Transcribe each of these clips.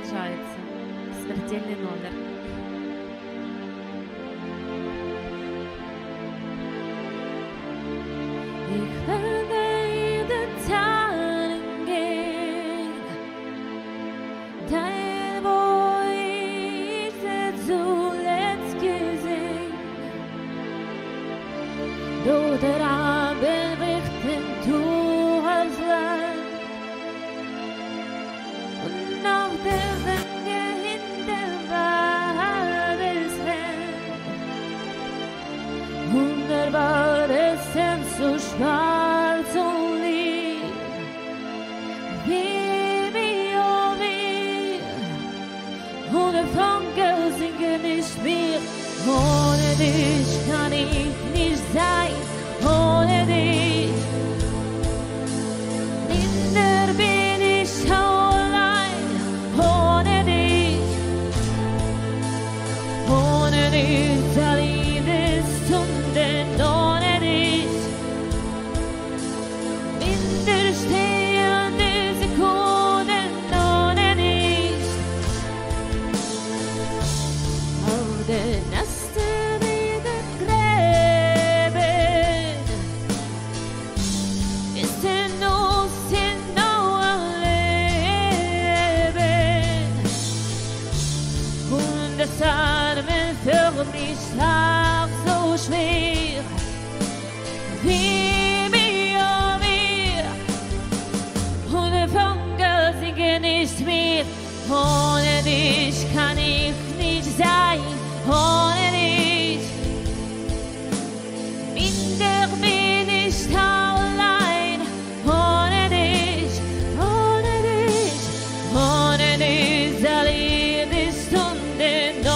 продолжается. Смертельный номер. Ich werde jeden Tag gehen, dahin, wo ich sie zuletzt gesehen. Du der Abend bricht in dunkles Land und auf der Wege hinter Wabels Welt. Wunderbar ist es so schwarz und lieb. Wie, oh wie, ohne Funken singe nicht mehr. Ohne dich kann ich nicht sein. Ohne dich, minder bin ich allein. Ohne dich, ohne dich, der Liebesstunden. Ohne dich, minder stehende Sekunden. Ohne dich, auf der Naste. Atmen für mich schlaf so schwer. Wie mir, oh mir, ohne Funke singe nicht mehr. Ohne dich kann ich nicht sein. Ohne dich, minder bin ich allein. Ohne dich, ohne dich, ohne dich, der Liebesstunden.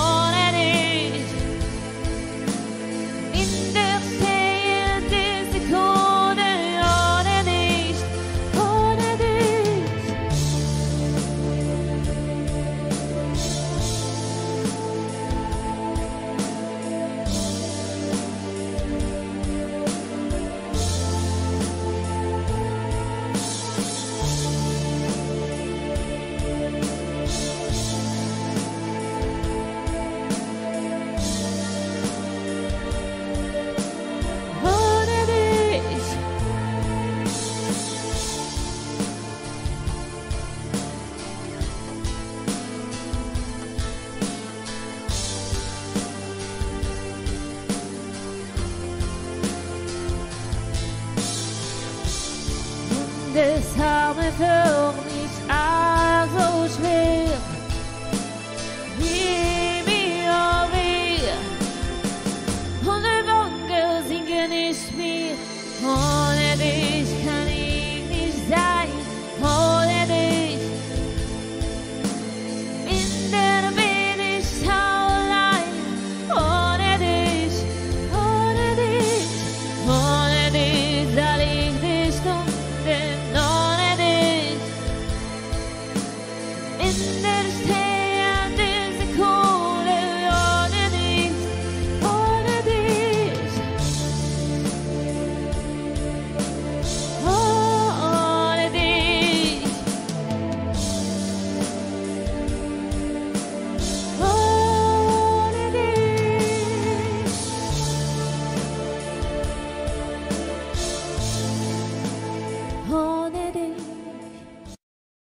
This how it feels.